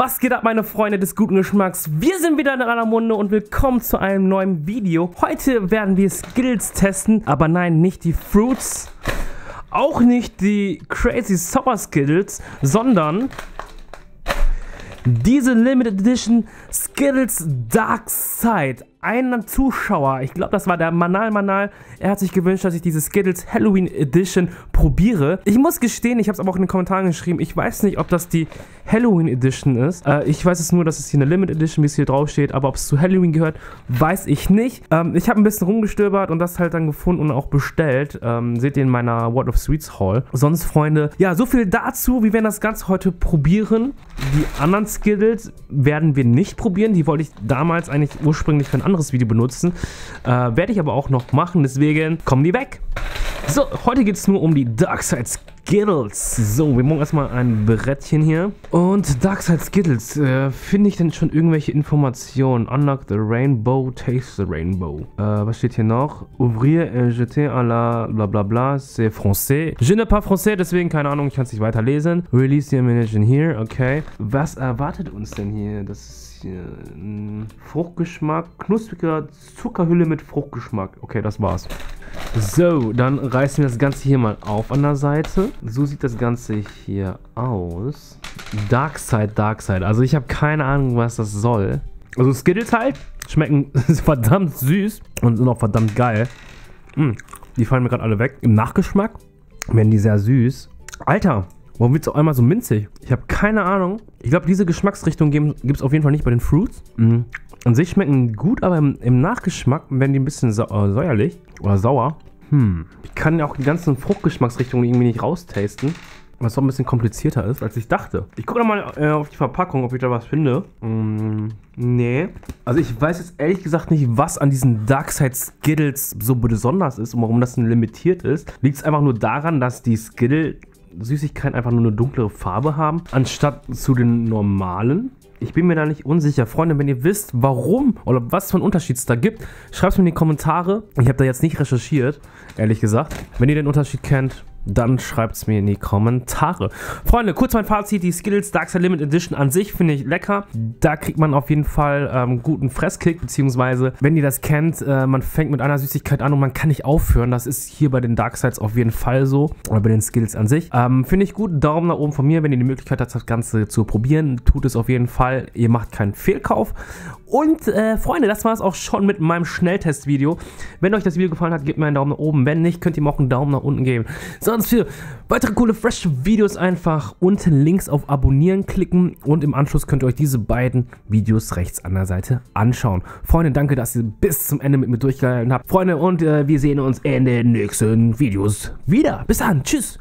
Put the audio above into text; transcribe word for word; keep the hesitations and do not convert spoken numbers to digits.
Was geht ab, meine Freunde des guten Geschmacks? Wir sind wieder in aller Munde und willkommen zu einem neuen Video. Heute werden wir Skittles testen, aber nein, nicht die Fruits, auch nicht die Crazy Sour Skittles, sondern diese Limited Edition Skittles Dark Side. Ein Zuschauer, ich glaube das war der Manal Manal, er hat sich gewünscht, dass ich diese Skittles Halloween Edition probiere. Ich muss gestehen, ich habe es aber auch in den Kommentaren geschrieben, ich weiß nicht, ob das die Halloween Edition ist. Äh, ich weiß es nur, dass es hier eine Limited Edition, wie es hier drauf steht, aber ob es zu Halloween gehört, weiß ich nicht. Ähm, ich habe ein bisschen rumgestöbert und das halt dann gefunden und auch bestellt. Ähm, seht ihr in meiner World of Sweets Haul. Sonst, Freunde, ja, so viel dazu. Wir werden das Ganze heute probieren. Die anderen Skittles werden wir nicht probieren, die wollte ich damals eigentlich ursprünglich für anderes Video benutzen, äh, werde ich aber auch noch machen, deswegen kommen die weg. So, heute geht es nur um die Dark Side Skittles. So, wir machen erstmal ein Brettchen hier. Und Dark Side Skittles, äh, finde ich denn schon irgendwelche Informationen? Unlock the Rainbow, Taste the Rainbow. Äh, was steht hier noch? Ouvrir et jeter à la bla bla bla, c'est français. Je ne pas français, deswegen keine Ahnung, ich kann es nicht weiterlesen. Release the Imagine here, okay. Was erwartet uns denn hier? Das ist Fruchtgeschmack, knuspriger Zuckerhülle mit Fruchtgeschmack. Okay, das war's. So, dann reißen wir das Ganze hier mal auf an der Seite. So sieht das Ganze hier aus. Dark Side, Dark Side. Also ich habe keine Ahnung, was das soll. Also Skittles halt schmecken verdammt süß und sind auch verdammt geil. Mm, die fallen mir gerade alle weg. Im Nachgeschmack werden die sehr süß. Alter, warum wird es auf einmal so minzig? Ich habe keine Ahnung. Ich glaube, diese Geschmacksrichtung gibt es auf jeden Fall nicht bei den Fruits. Mhm. An sich schmecken gut, aber im, im Nachgeschmack werden die ein bisschen sa äh, säuerlich oder sauer. Hm. Ich kann ja auch die ganzen Fruchtgeschmacksrichtungen irgendwie nicht raustasten, was doch ein bisschen komplizierter ist, als ich dachte. Ich gucke nochmal äh, auf die Verpackung, ob ich da was finde. Mm, nee. Also ich weiß jetzt ehrlich gesagt nicht, was an diesen Dark Side Skittles so besonders ist und warum das limitiert ist. Liegt es einfach nur daran, dass die Skittle Süßigkeiten einfach nur eine dunklere Farbe haben, anstatt zu den normalen? Ich bin mir da nicht unsicher. Freunde, wenn ihr wisst, warum oder was für einen Unterschied es da gibt, schreibt es mir in die Kommentare. Ich habe da jetzt nicht recherchiert, ehrlich gesagt. Wenn ihr den Unterschied kennt, dann schreibt es mir in die Kommentare. Freunde, kurz mein Fazit. Die Skittles Dark Side Limited Edition an sich finde ich lecker. Da kriegt man auf jeden Fall ähm, guten Fresskick, beziehungsweise, wenn ihr das kennt, äh, man fängt mit einer Süßigkeit an und man kann nicht aufhören. Das ist hier bei den Dark Sides auf jeden Fall so. Oder bei den Skittles an sich. Ähm, finde ich gut. Daumen nach oben von mir. Wenn ihr die Möglichkeit habt, das Ganze zu probieren, tut es auf jeden Fall. Ihr macht keinen Fehlkauf. Und, äh, Freunde, das war es auch schon mit meinem Schnelltest-Video. Wenn euch das Video gefallen hat, gebt mir einen Daumen nach oben. Wenn nicht, könnt ihr mir auch einen Daumen nach unten geben. Sonst für weitere coole, fresh Videos einfach unten links auf Abonnieren klicken. Und im Anschluss könnt ihr euch diese beiden Videos rechts an der Seite anschauen. Freunde, danke, dass ihr bis zum Ende mit mir durchgehalten habt. Freunde, und äh, wir sehen uns in den nächsten Videos wieder. Bis dann, tschüss.